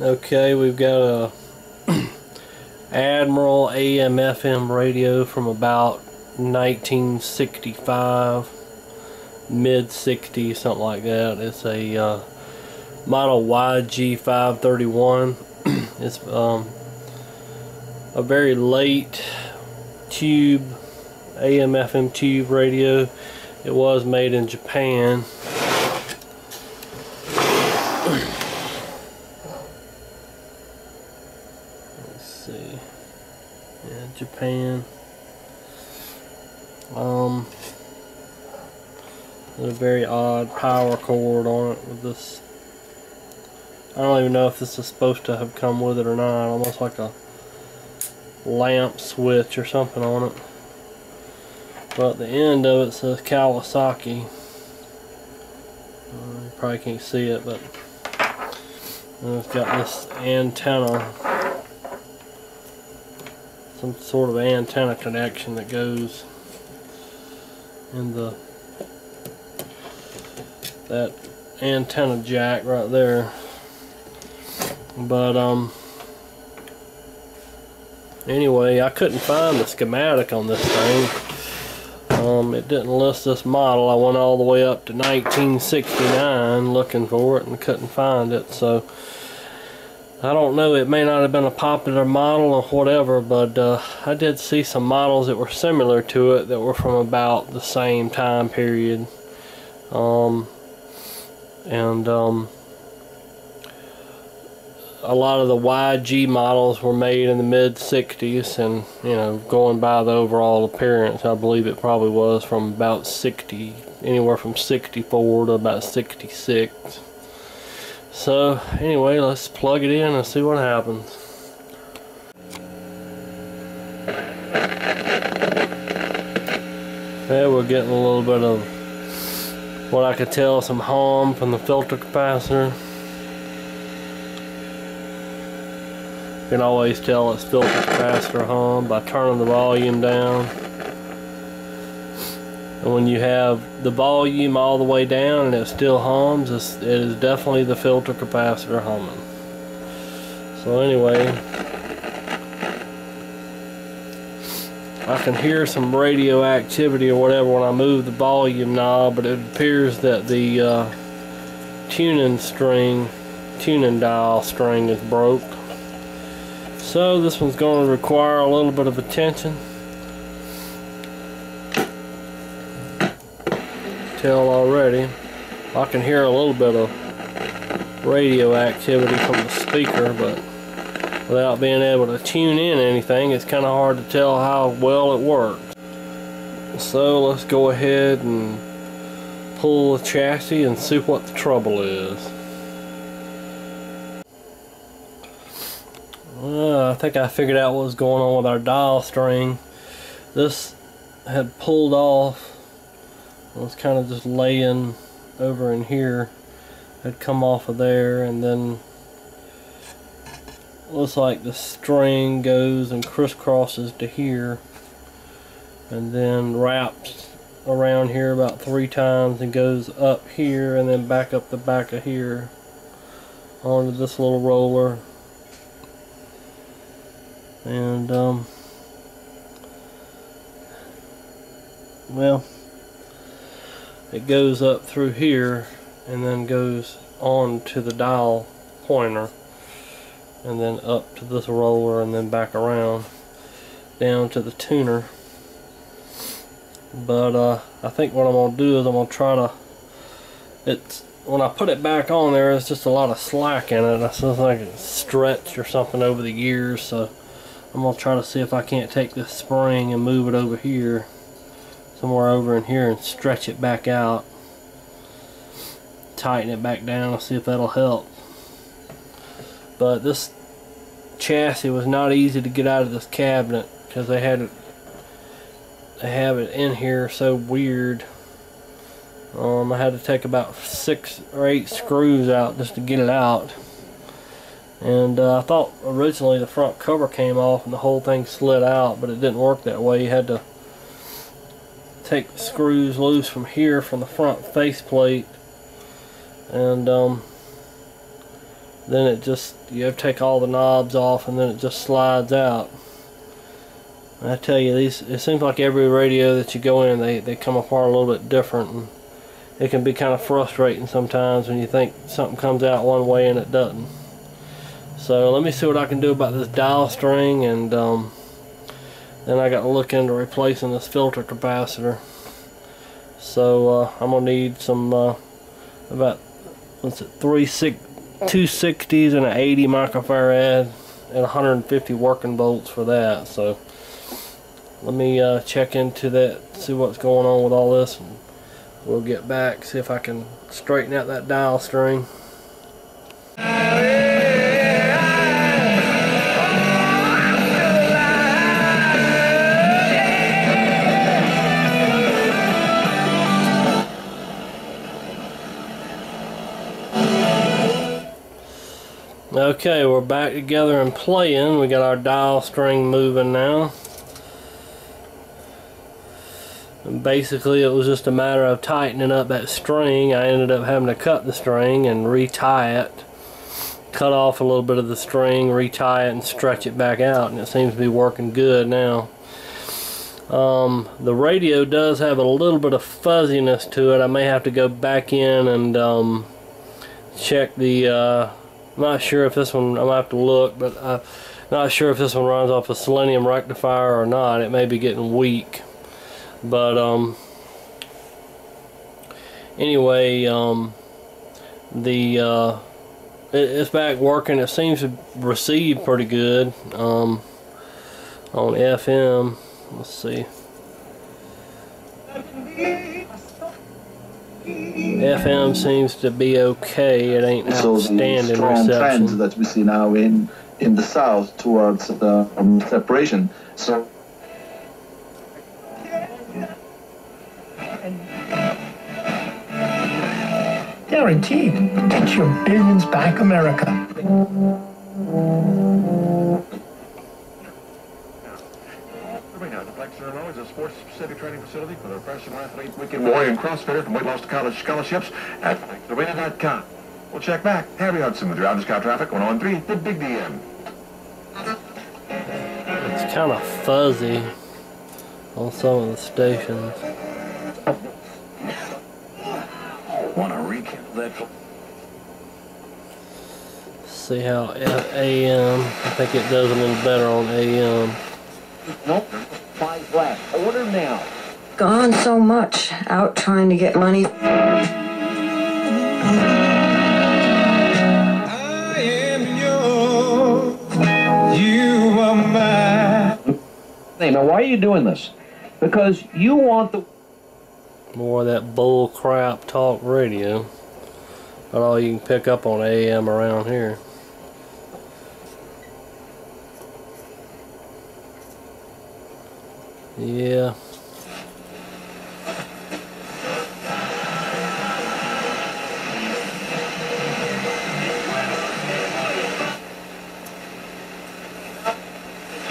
Okay, we've got a Admiral AM FM radio from about 1965, mid-60s, something like that. It's a Model YG 531. It's a very late tube, AM FM tube radio. It was made in Japan. See, yeah, Japan. There's a very odd power cord on it with this. I don't even know if this is supposed to have come with it or not. Almost like a lamp switch or something on it. But the end of it says Kawasaki. You probably can't see it, but it's got this antenna. Some sort of antenna connection that goes in that antenna jack right there. But anyway, I couldn't find the schematic on this thing. It didn't list this model. I went all the way up to 1969 looking for it and couldn't find it, so I don't know, it may not have been a popular model or whatever, but I did see some models that were similar to it that were from about the same time period. A lot of the YG models were made in the mid-60s, and you know, going by the overall appearance, I believe it probably was from about 60, anywhere from 64 to about 66. So anyway, let's plug it in and see what happens. There, we're getting a little bit of what I could tell, some hum from the filter capacitor. You can always tell it's filter capacitor hum by turning the volume down. And when you have the volume all the way down and it still hums, it is definitely the filter capacitor humming. So anyway, I can hear some radio activity or whatever when I move the volume knob, but it appears that the tuning dial string is broke. So this one's going to require a little bit of attention. Already I can hear a little bit of radio activity from the speaker, but without being able to tune in anything, it's kind of hard to tell how well it works. So let's go ahead and pull the chassis and see what the trouble is. I think I figured out what was going on with our dial string. This had pulled off. Well, it's kind of just laying over in here. It'd come off of there, and then looks like the string goes and crisscrosses to here and then wraps around here about 3 times and goes up here and then back up the back of here onto this little roller. And well, it goes up through here and then goes on to the dial pointer and then up to this roller and then back around down to the tuner. But I think what I'm going to do is I'm going to try to, when I put it back on there, it's just a lot of slack in it. It's like it's stretched or something over the years, so I'm going to try to see if I can't take this spring and move it over here, somewhere over in here, and stretch it back out, tighten it back down, and see if that'll help. But this chassis was not easy to get out of this cabinet because they have it in here so weird. I had to take about 6 or 8 screws out just to get it out. And I thought originally the front cover came off and the whole thing slid out, but it didn't work that way. You had to take the screws loose from here, from the front faceplate, and then it just, you have to take all the knobs off and then it just slides out. And I tell you, these, it seems like every radio that you go in, they come apart a little bit different, and it can be kind of frustrating sometimes when you think something comes out one way and it doesn't. So let me see what I can do about this dial string, and then I got to look into replacing this filter capacitor. So I'm gonna need some about, what's it, 260s and an 80 microfarad and 150 working volts for that. So let me check into that, see what's going on with all this, and we'll get back, see if I can straighten out that dial string. Okay, we're back together and playing. We got our dial string moving now. And basically it was just a matter of tightening up that string. I ended up having to cut the string and retie it. Cut off a little bit of the string, retie it, and stretch it back out, and it seems to be working good now. The radio does have a little bit of fuzziness to it. I may have to go back in and check the... I'm not sure if this one, I'm gonna have to look, but I'm not sure if this one runs off a selenium rectifier or not. It may be getting weak, but anyway, it's back working. It seems to receive pretty good on FM. Let's see, FM seems to be okay. It ain't outstanding reception. Trend that we see now in the south towards the separation. So guaranteed, get your billions back, America. Illinois is a sports specific training facility for the professional athlete, weekend warrior, and crossfitter from weight loss to college scholarships at arena.com. We'll check back. Harry Hudson with your Out of Sky Traffic 103, the Big DM. It's kind of fuzzy on some of the stations. Want to recap that? See how AM, I think it does a little better on AM. Nope. 5 left. Order now. Gone so much. Out trying to get money. I am yours. You are mine. Hey, now why are you doing this? Because you want the... More of that bull crap talk radio. But all you can pick up on AM around here. Yeah. It's a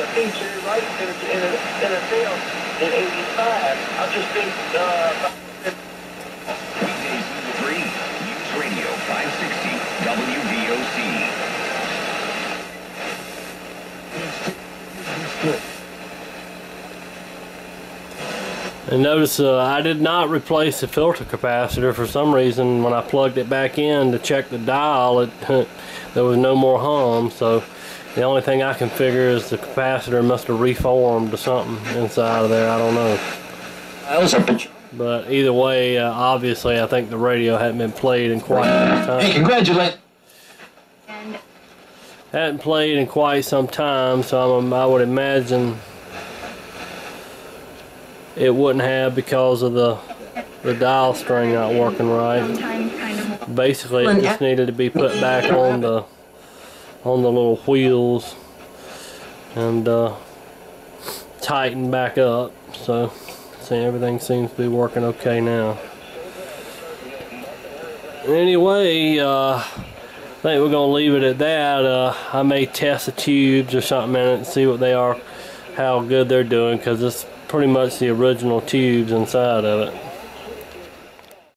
feature right in a field in 85. I just think weekdays in the green. News Radio 560 WVOC. And notice I did not replace the filter capacitor. For some reason, when I plugged it back in to check the dial, there was no more hum. So the only thing I can figure is the capacitor must have reformed to something inside of there. I don't know. But either way, obviously, I think the radio hadn't been played in quite some time. Hey, congratulations! Hadn't played in quite some time, so I would imagine it wouldn't have because of the dial string not working right. Basically, it just needed to be put back on the little wheels and tightened back up. So, see, everything seems to be working okay now. Anyway, I think we're gonna leave it at that. I may test the tubes or something in it and see what they are, how good they're doing, because this pretty much the original tubes inside of it.